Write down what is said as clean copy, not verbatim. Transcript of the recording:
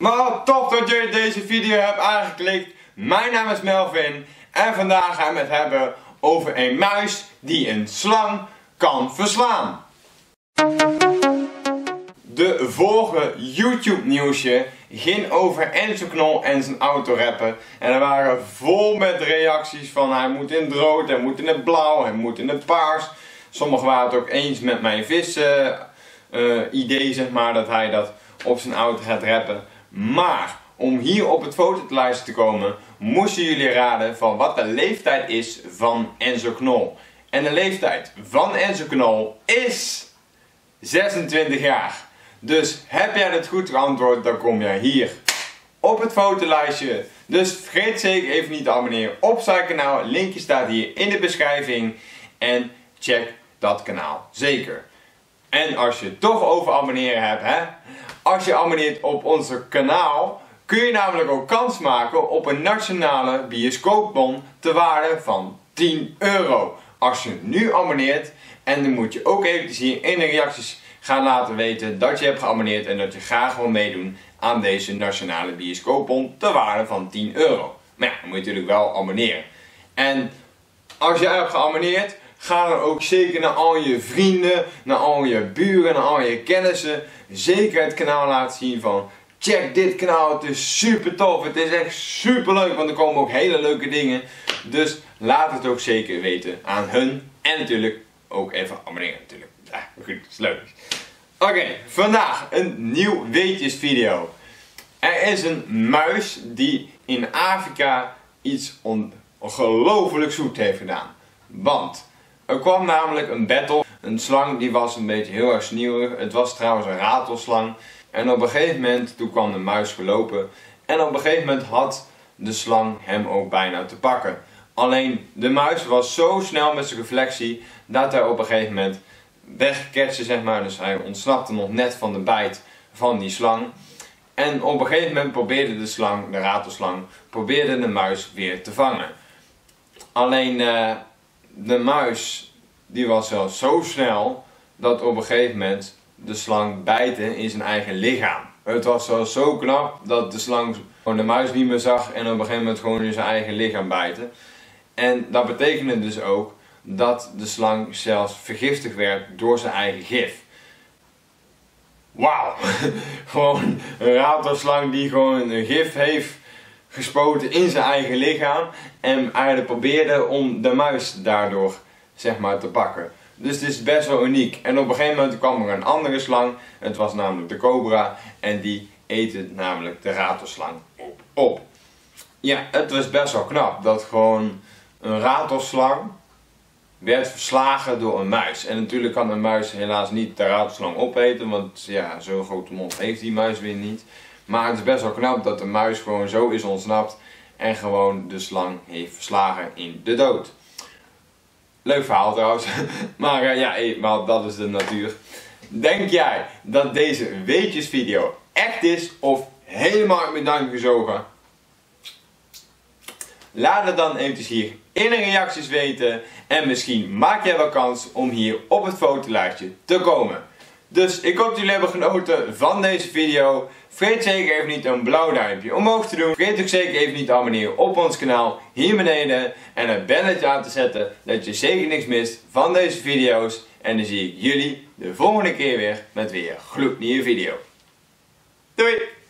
Maar tof dat jullie deze video hebben aangeklikt. Mijn naam is Melvin en vandaag gaan we het hebben over een muis die een slang kan verslaan. De vorige YouTube nieuwsje ging over Enzo Knol en zijn autorapper. En er waren vol met reacties van hij moet in het rood, hij moet in het blauw, hij moet in het paars. Sommigen waren het ook eens met mijn vis idee, zeg maar, dat hij dat op zijn auto gaat rappen. Maar om hier op het fotolijstje te komen, moesten jullie raden van wat de leeftijd is van Enzo Knol. En de leeftijd van Enzo Knol is 26 jaar. Dus heb jij het goed geantwoord, dan kom jij hier op het fotolijstje. Dus vergeet zeker even niet te abonneren op zijn kanaal. Linkje staat hier in de beschrijving. En check dat kanaal zeker. En als je het toch over abonneren hebt, hè? Als je abonneert op ons kanaal, kun je namelijk ook kans maken op een nationale bioscoopbon ter waarde van €10. Als je nu abonneert, en dan moet je ook eventjes hier in de reacties gaan laten weten dat je hebt geabonneerd en dat je graag wil meedoen aan deze nationale bioscoopbon ter waarde van €10. Maar ja, dan moet je natuurlijk wel abonneren. En als jij hebt geabonneerd, ga dan ook zeker naar al je vrienden, naar al je buren, naar al je kennissen. Zeker het kanaal laten zien van check dit kanaal, het is super tof, het is echt super leuk, want er komen ook hele leuke dingen. Dus laat het ook zeker weten aan hun en natuurlijk ook even abonneren natuurlijk. Ja, goed, is leuk. Oké, vandaag een nieuw weetjesvideo. Er is een muis die in Afrika iets ongelooflijk zoet heeft gedaan. Want er kwam namelijk een battle. Een slang die was een beetje heel erg sneeuwig. Het was trouwens een ratelslang. En op een gegeven moment, toen kwam de muis gelopen. En op een gegeven moment had de slang hem ook bijna te pakken. Alleen de muis was zo snel met zijn reflectie dat hij op een gegeven moment wegketste, zeg maar. Dus hij ontsnapte nog net van de bijt van die slang. En op een gegeven moment probeerde de slang, de ratelslang, probeerde de muis weer te vangen. Alleen de muis die was zelfs zo snel dat op een gegeven moment de slang bijtte in zijn eigen lichaam. Het was zelfs zo knap dat de slang gewoon de muis niet meer zag en op een gegeven moment gewoon in zijn eigen lichaam bijtte. En dat betekende dus ook dat de slang zelfs vergiftigd werd door zijn eigen gif. Wauw! Gewoon een ratelslang die gewoon een gif heeft gespoten in zijn eigen lichaam en eigenlijk probeerde om de muis daardoor, zeg maar, te pakken. Dus het is best wel uniek. En op een gegeven moment kwam er een andere slang, het was namelijk de cobra, en die eet namelijk de ratelslang op. Ja, het was best wel knap dat gewoon een ratelslang werd verslagen door een muis. En natuurlijk kan een muis helaas niet de ratelslang opeten, want ja, zo'n grote mond heeft die muis weer niet. Maar het is best wel knap dat de muis gewoon zo is ontsnapt en gewoon de slang heeft verslagen in de dood. Leuk verhaal trouwens, maar maar dat is de natuur. Denk jij dat deze weetjesvideo echt is of helemaal uit mijn duim gezogen? Laat het dan eventjes hier in de reacties weten en misschien maak jij wel kans om hier op het fotolijstje te komen. Dus ik hoop dat jullie hebben genoten van deze video. Vergeet zeker even niet een blauw duimpje omhoog te doen. Vergeet ook zeker even niet te abonneren op ons kanaal hier beneden. En het belletje aan te zetten, dat je zeker niks mist van deze video's. En dan zie ik jullie de volgende keer weer met weer gloednieuwe video. Doei!